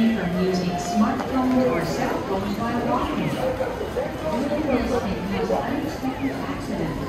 refrain from using smartphones or cell phones while walking. Doing this may cause unexpected accidents,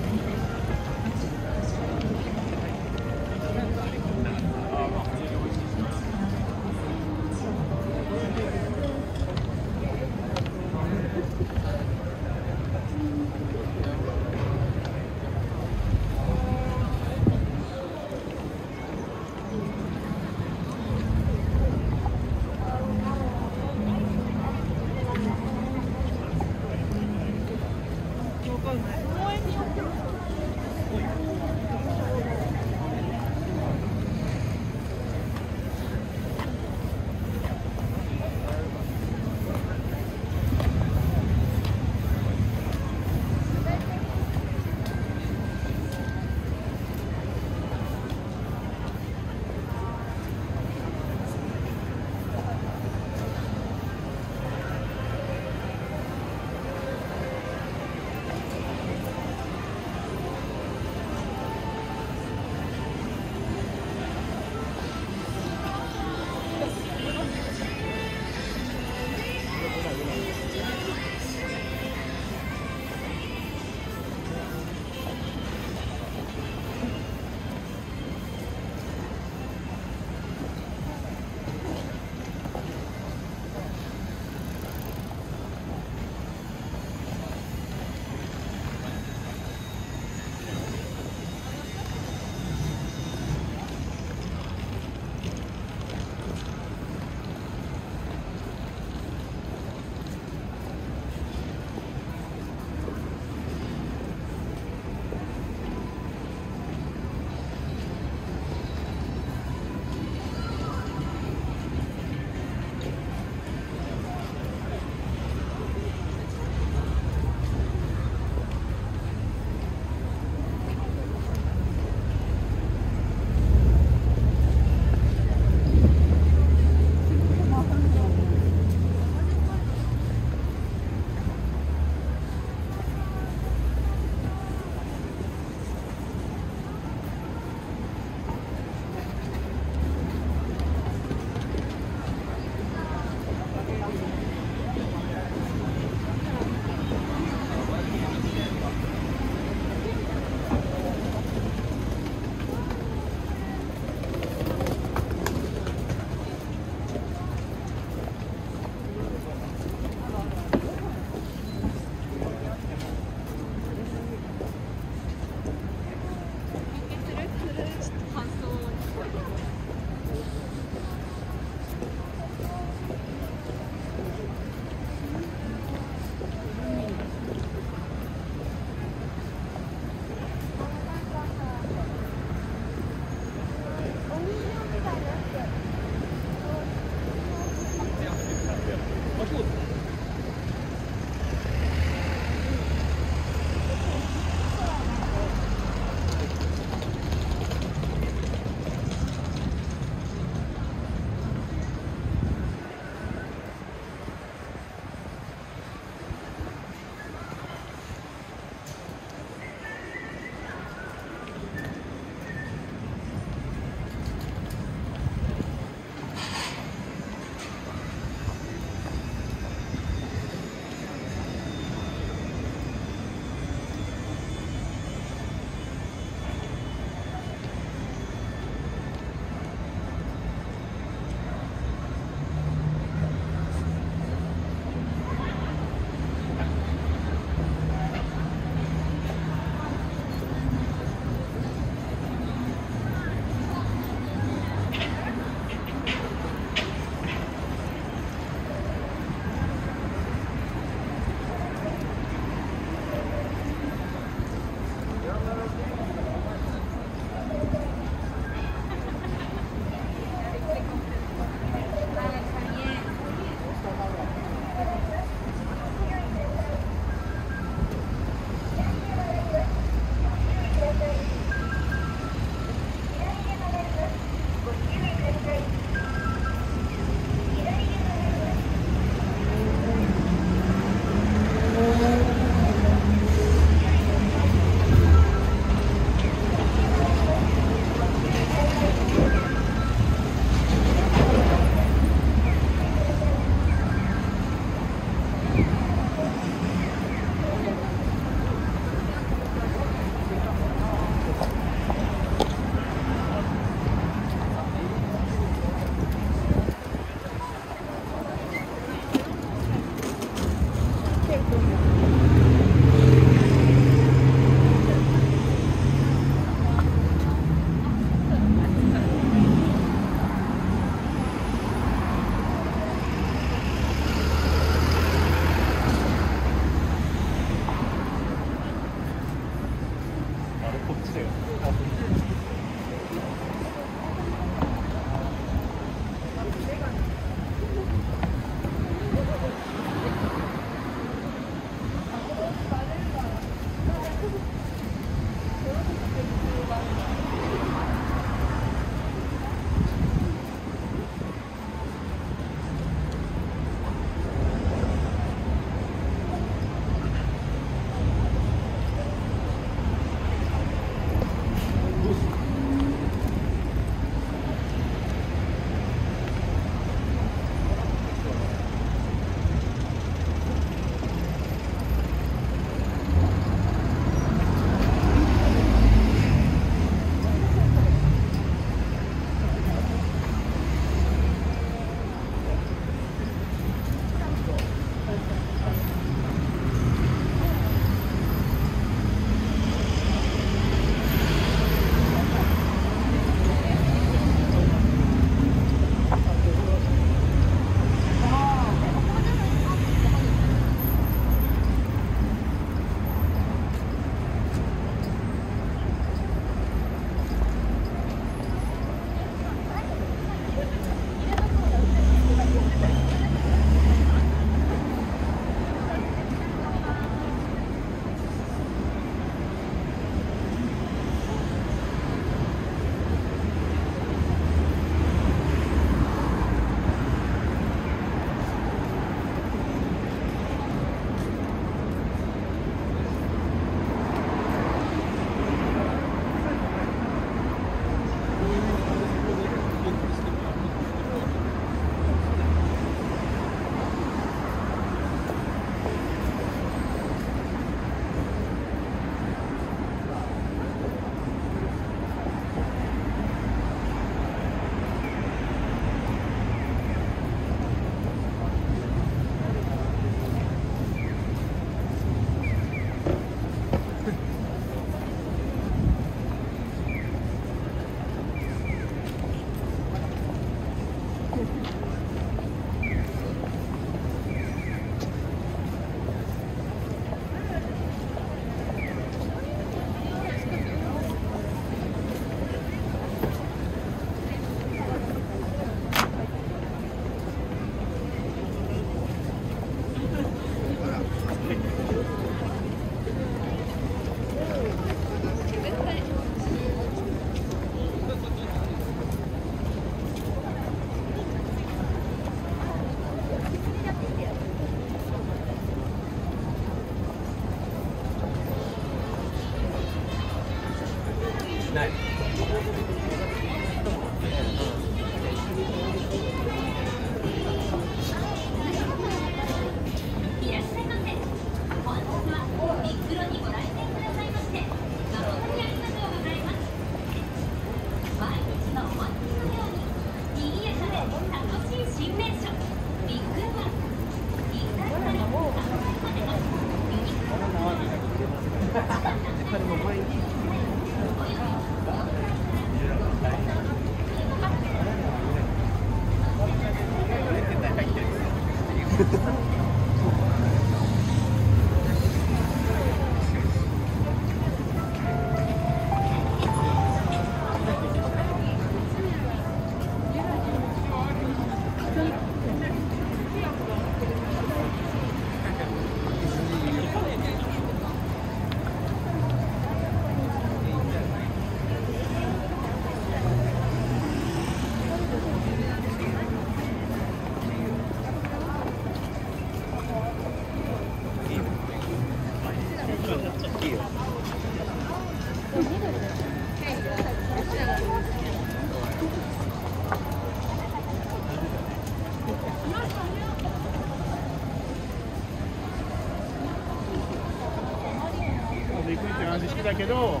だけど、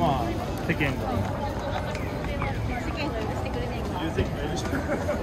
まあ世間が許してくれないから。